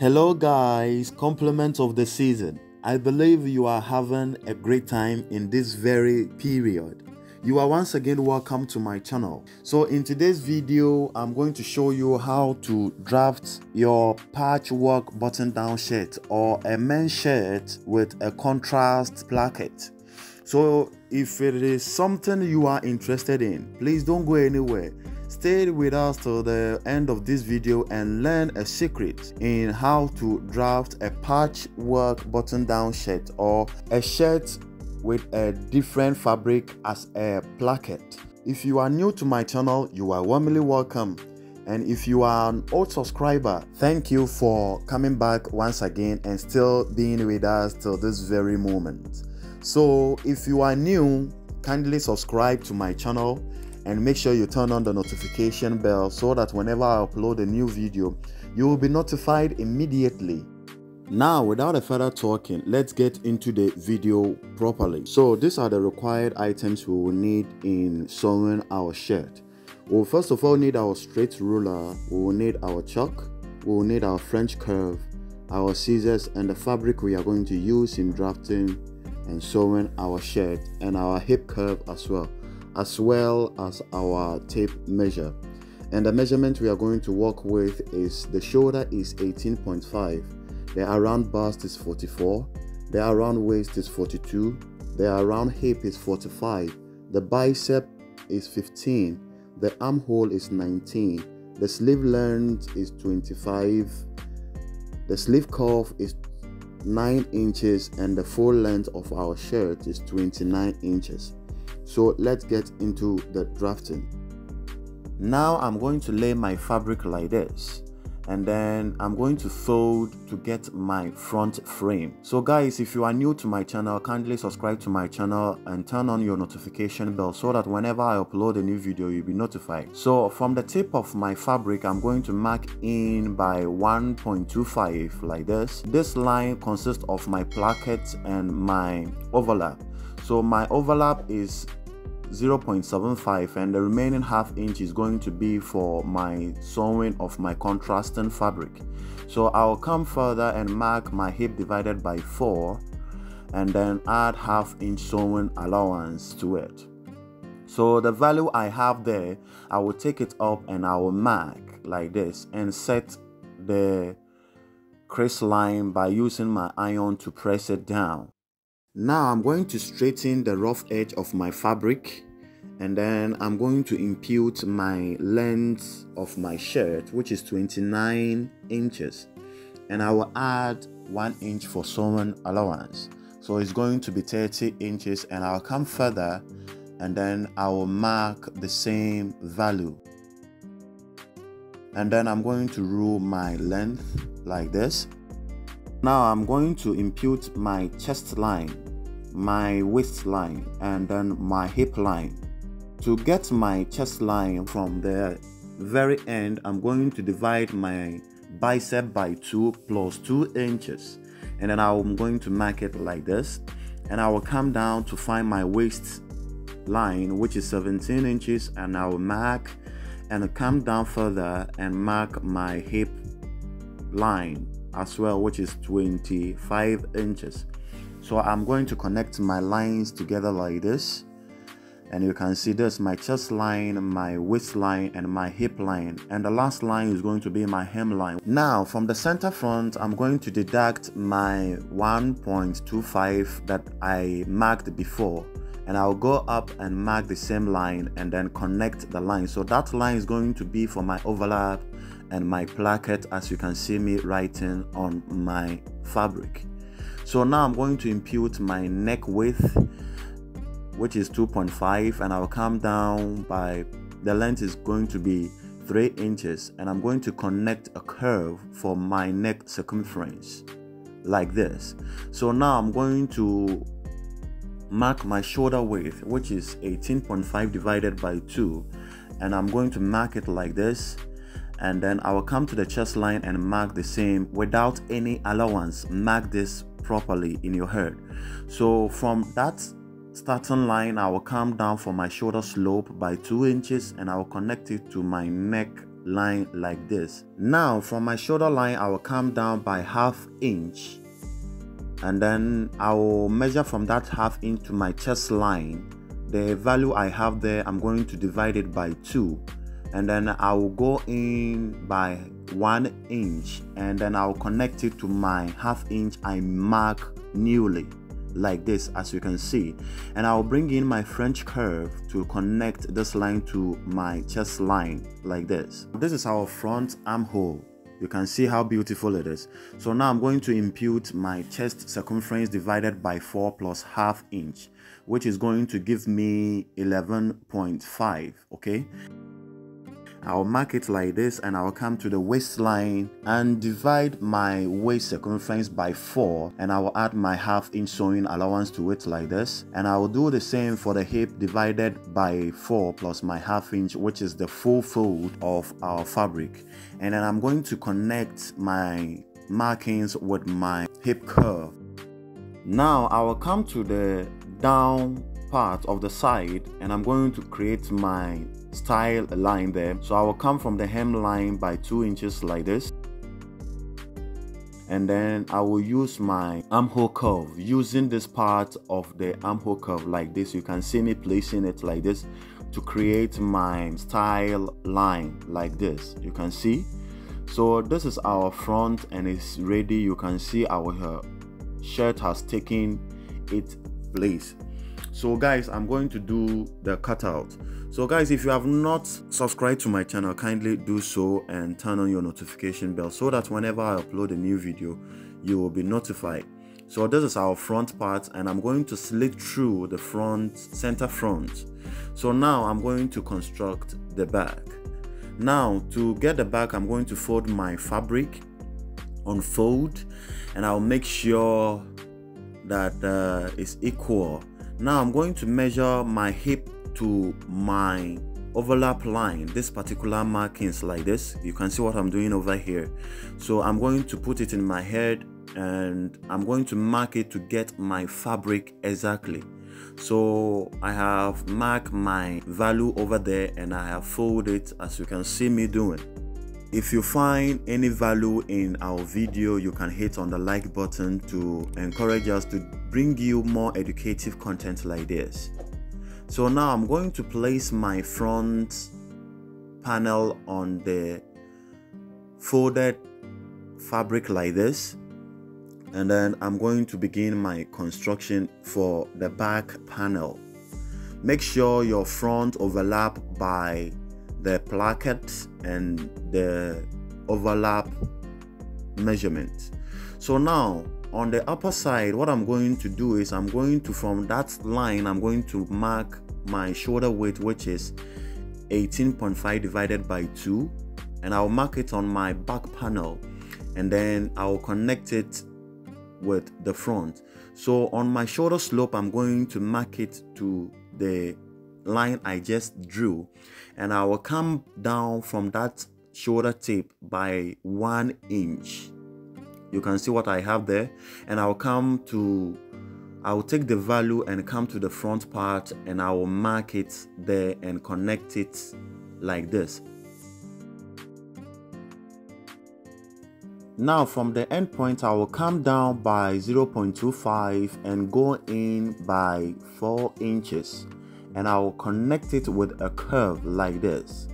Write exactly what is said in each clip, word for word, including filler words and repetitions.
Hello guys, compliments of the season. I believe you are having a great time in this very period. You are once again welcome to my channel. So in today's video, I'm going to show you how to draft your patchwork button down shirt or a men's shirt with a contrast placket. So if it is something you are interested in, please don't go anywhere. Stay with us till the end of this video and learn a secret in how to draft a patchwork button-down shirt or a shirt with a different fabric as a placket. If you are new to my channel, you are warmly welcome. And if you are an old subscriber, thank you for coming back once again and still being with us till this very moment. So if you are new, kindly subscribe to my channel and make sure you turn on the notification bell so that whenever I upload a new video, you will be notified immediately. Now, without a further talking, let's get into the video properly. So these are the required items we will need in sewing our shirt. We'll first of all need our straight ruler, we will need our chalk, we will need our French curve, our scissors, and the fabric we are going to use in drafting and sewing our shirt, and our hip curve as well. as well as our tape measure, and the measurement we are going to work with is the shoulder is eighteen point five, the around bust is forty-four, the around waist is forty-two, the around hip is forty-five, the bicep is fifteen, the armhole is nineteen, the sleeve length is twenty-five, the sleeve cuff is nine inches, and the full length of our shirt is twenty-nine inches. So let's get into the drafting. Now I'm going to lay my fabric like this, and then I'm going to fold to get my front frame. So guys, if you are new to my channel, kindly subscribe to my channel and turn on your notification bell so that whenever I upload a new video, you'll be notified. So from the tip of my fabric, I'm going to mark in by one point two five like this. This line consists of my placket and my overlap. So my overlap is zero point seven five, and the remaining half inch is going to be for my sewing of my contrasting fabric. So I'll come further and mark my hip divided by four, and then add half inch sewing allowance to it. So the value I have there, I will take it up and I will mark like this and set the crease line by using my iron to press it down. Now I'm going to straighten the rough edge of my fabric, and then I'm going to impute my length of my shirt, which is twenty-nine inches, and I will add one inch for sewing allowance, so it's going to be thirty inches, and I'll come further and then I will mark the same value, and then I'm going to rule my length like this. Now I'm going to impute my chest line, my waist line, and then my hip line. To get my chest line from the very end, I'm going to divide my bicep by two plus two inches. And then I'm going to mark it like this. And I will come down to find my waist line, which is seventeen inches, and I will mark, and I'll come down further and mark my hip line as well, which is twenty-five inches. So I'm going to connect my lines together like this, and you can see this, my chest line, my waist line, and my hip line, and the last line is going to be my hemline. Now from the center front, I'm going to deduct my one point two five that I marked before, and I'll go up and mark the same line and then connect the line. So that line is going to be for my overlap and my placket, as you can see me writing on my fabric. So now I'm going to impute my neck width, which is two point five, and I'll come down by, the length is going to be three inches, and I'm going to connect a curve for my neck circumference like this. So now I'm going to mark my shoulder width, which is eighteen point five divided by two, and I'm going to mark it like this, and then I will come to the chest line and mark the same without any allowance. Mark this properly in your head. So from that starting line, I will come down for my shoulder slope by two inches, and I will connect it to my neck line like this. Now from my shoulder line I will come down by half inch, and then I will measure from that half inch to my chest line. The value I have there, I'm going to divide it by two, and then I will go in by one inch, and then I'll connect it to my half inch I mark newly like this, as you can see. And I'll bring in my French curve to connect this line to my chest line like this. This is our front armhole. You can see how beautiful it is. So now I'm going to impute my chest circumference divided by four plus half inch, which is going to give me eleven point five. Okay, I'll mark it like this, and I'll come to the waistline and divide my waist circumference by four, and I will add my half inch sewing allowance to it like this. And I will do the same for the hip, divided by four plus my half inch, which is the full fold of our fabric. And then I'm going to connect my markings with my hip curve. Now I will come to the down part of the side, and I'm going to create my style line there. So I will come from the hemline by two inches like this, and then I will use my armhole curve using this part of the armhole curve like this. You can see me placing it like this to create my style line like this. You can see. So this is our front, and it's ready. You can see our shirt has taken its place. So guys, I'm going to do the cutout. So guys, if you have not subscribed to my channel, kindly do so and turn on your notification bell so that whenever I upload a new video, you will be notified. So this is our front part, and I'm going to slit through the front, center front. So now I'm going to construct the back. Now to get the back, I'm going to fold my fabric, unfold, and I'll make sure that uh, it's equal. Now I'm going to measure my hip to my overlap line, this particular markings like this. You can see what I'm doing over here. So I'm going to put it in my head, and I'm going to mark it to get my fabric exactly. So I have marked my value over there, and I have folded it as you can see me doing. If you find any value in our video, you can hit on the like button to encourage us to bring you more educative content like this. So now I'm going to place my front panel on the folded fabric like this, and then I'm going to begin my construction for the back panel. Make sure your front overlap by the placket and the overlap measurement. So now on the upper side, what I'm going to do is I'm going to, from that line, I'm going to mark my shoulder width, which is eighteen point five divided by two, and I'll mark it on my back panel, and then I'll connect it with the front. So on my shoulder slope, I'm going to mark it to the line I just drew, and I will come down from that shoulder tip by one inch. You can see what I have there, and I'll come to, I'll take the value and come to the front part, and I will mark it there and connect it like this. Now from the end point, I will come down by zero point two five and go in by four inches. And I will connect it with a curve like this.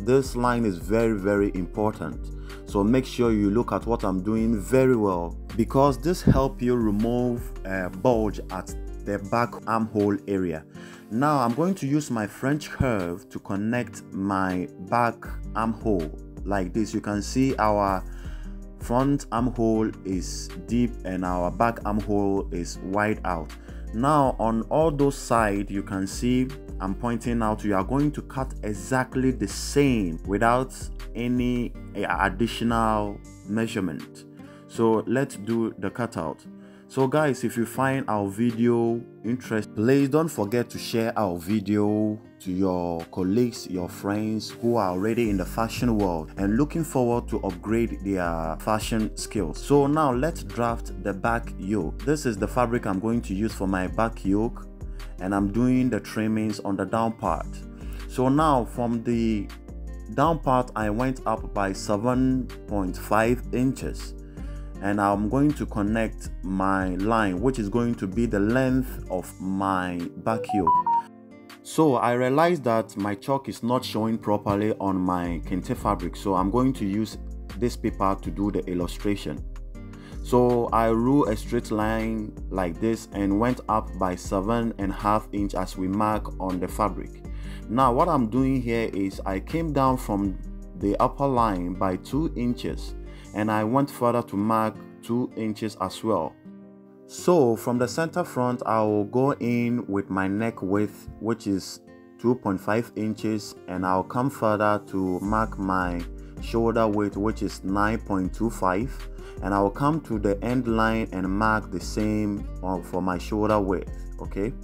This line is very very important, so make sure you look at what I'm doing very well, because this helps you remove a bulge at the back armhole area. Now I'm going to use my French curve to connect my back armhole like this. You can see our front armhole is deep and our back armhole is wide out. Now on all those sides, you can see I'm pointing out, you are going to cut exactly the same without any additional measurement. So let's do the cutout. So guys, if you find our video interesting, please don't forget to share our video to your colleagues, your friends who are already in the fashion world and looking forward to upgrade their fashion skills. So now let's draft the back yoke. This is the fabric I'm going to use for my back yoke, and I'm doing the trimmings on the down part. So now from the down part I went up by seven point five inches, and I'm going to connect my line, which is going to be the length of my back yoke. So I realized that my chalk is not showing properly on my kente fabric, so I'm going to use this paper to do the illustration. So I drew a straight line like this and went up by seven and a half inch as we mark on the fabric. Now what I'm doing here is I came down from the upper line by two inches and I went further to mark two inches as well. So from the center front, I will go in with my neck width, which is two point five inches, and I'll come further to mark my shoulder width, which is nine point two five, and I'll come to the end line and mark the same for my shoulder width. Okay,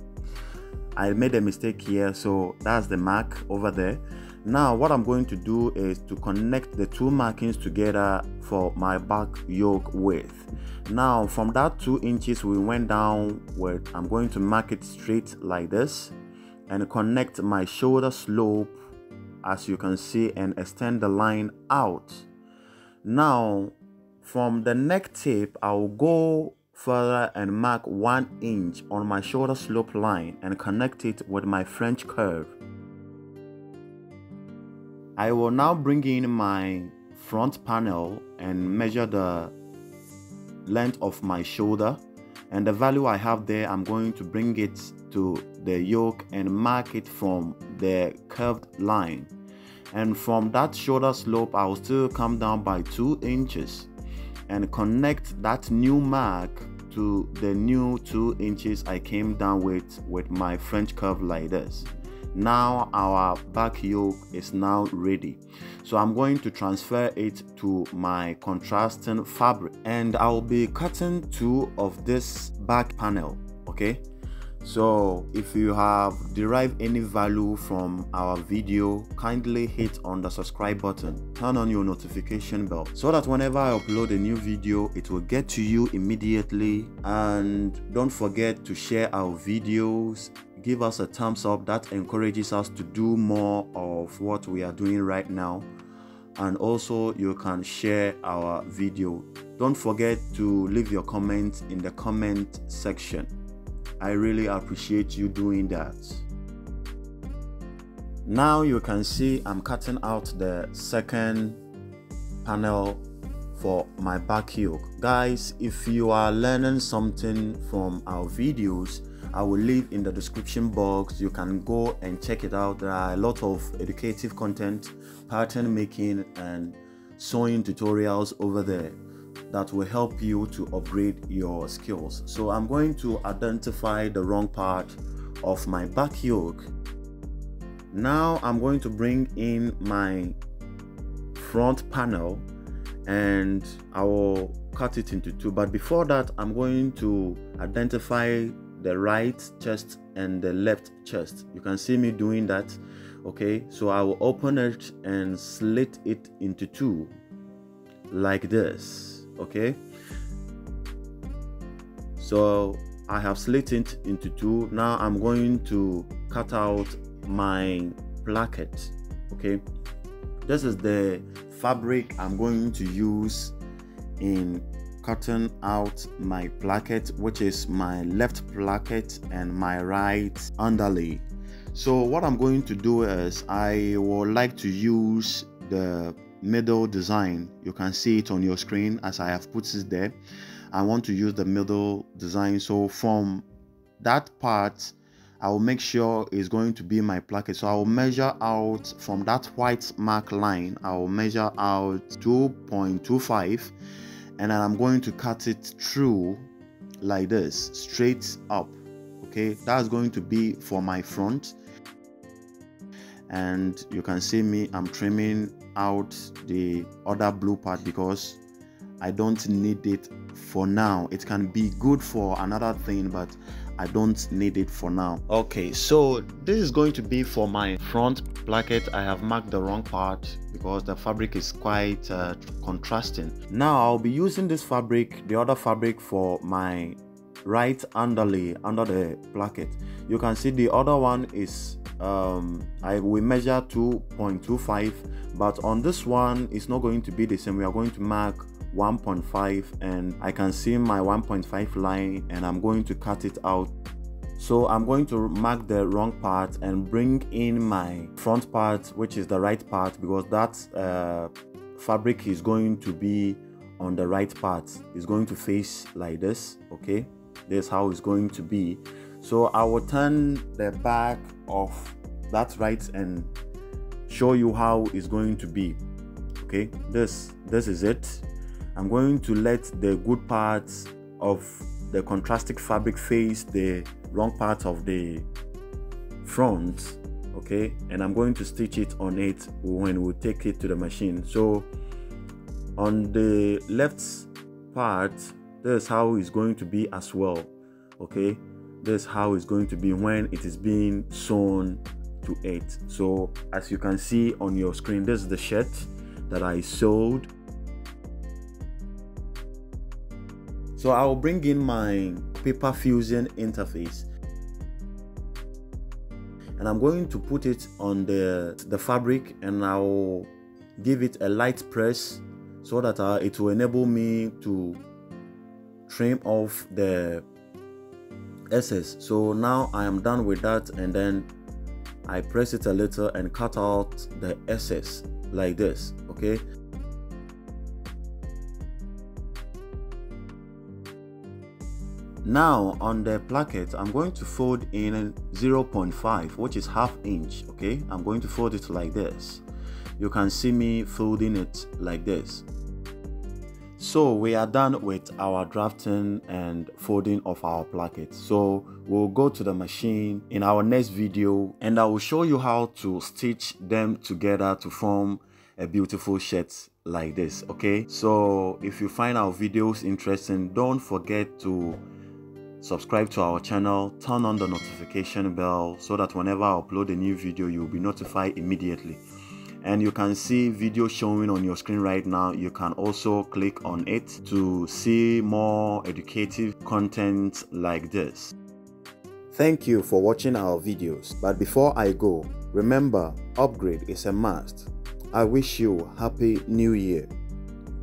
I made a mistake here, so that's the mark over there. Now what I'm going to do is to connect the two markings together for my back yoke width. Now from that two inches we went down where I'm going to mark it straight like this and connect my shoulder slope, as you can see, and extend the line out. Now from the neck tip I'll go further and mark one inch on my shoulder slope line and connect it with my French curve. I will now bring in my front panel and measure the length of my shoulder, and the value I have there I'm going to bring it to the yoke and mark it from the curved line, and from that shoulder slope I'll still come down by two inches and connect that new mark to the new two inches I came down with with my French curve like this. Now our back yoke is now ready, so I'm going to transfer it to my contrasting fabric, and I'll be cutting two of this back panel. Okay, so if you have derived any value from our video, kindly hit on the subscribe button, turn on your notification bell so that whenever I upload a new video it will get to you immediately, and don't forget to share our videos. Give us a thumbs up, that encourages us to do more of what we are doing right now, and also you can share our video. Don't forget to leave your comments in the comment section. I really appreciate you doing that. Now you can see I'm cutting out the second panel for my back yoke. Guys, if you are learning something from our videos, I will leave in the description box. You can go and check it out. There are a lot of educative content, pattern making and sewing tutorials over there that will help you to upgrade your skills. So I'm going to identify the wrong part of my back yoke. Now I'm going to bring in my front panel and I will cut it into two, but before that I'm going to identify the right chest and the left chest. You can see me doing that. Okay, so I will open it and slit it into two like this. Okay, so I have slit it into two. Now I'm going to cut out my placket. Okay, this is the fabric I'm going to use in cutting out my placket, which is my left placket and my right underlay. So what I'm going to do is I would like to use the middle design. You can see it on your screen as I have put it there. I want to use the middle design, so from that part I will make sure it's going to be my placket. So I will measure out from that white mark line, I will measure out two point two five, and then I'm going to cut it through like this, straight up. Okay, that's going to be for my front, and you can see me, I'm trimming out the other blue part because I don't need it for now. It can be good for another thing, but I don't need it for now. Okay, so this is going to be for my front placket. I have marked the wrong part because the fabric is quite uh, contrasting. Now I'll be using this fabric, the other fabric, for my right underly under the placket. You can see the other one is um I will measure two point two five, but on this one it's not going to be the same. We are going to mark one point five, and I can see my one point five line, and I'm going to cut it out. So I'm going to mark the wrong part and bring in my front part, which is the right part, because that uh, fabric is going to be on the right part. It's going to face like this. Okay, this is how it's going to be. So I will turn the back of that right and show you how it's going to be. Okay, this this is it. I'm going to let the good parts of the contrasting fabric face the wrong part of the front, okay, and I'm going to stitch it on it when we take it to the machine. So on the left part, this is how it's going to be as well. Okay, this is how it's going to be when it is being sewn to it. So as you can see on your screen, this is the shirt that I sewed. So I will bring in my paper fusion interface, and I'm going to put it on the, the fabric, and I will give it a light press so that uh, it will enable me to trim off the excess. So now I am done with that, and then I press it a little and cut out the excess like this. Okay. Now on the placket, I'm going to fold in zero point five, which is half inch. Okay, I'm going to fold it like this. You can see me folding it like this. So we are done with our drafting and folding of our placket. So we'll go to the machine in our next video, and I will show you how to stitch them together to form a beautiful shirt like this. Okay, so if you find our videos interesting, don't forget to subscribe to our channel, turn on the notification bell so that whenever I upload a new video, you'll be notified immediately. And you can see video showing on your screen right now. You can also click on it to see more educative content like this. Thank you for watching our videos, but before I go, remember, upgrade is a must. I wish you happy new year.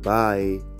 Bye.